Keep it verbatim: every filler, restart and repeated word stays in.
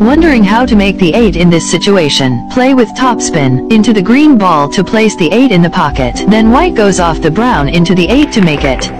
Wondering how to make the eight in this situation, play with topspin into the green ball to place the eight in the pocket, then white goes off the brown into the eight to make it.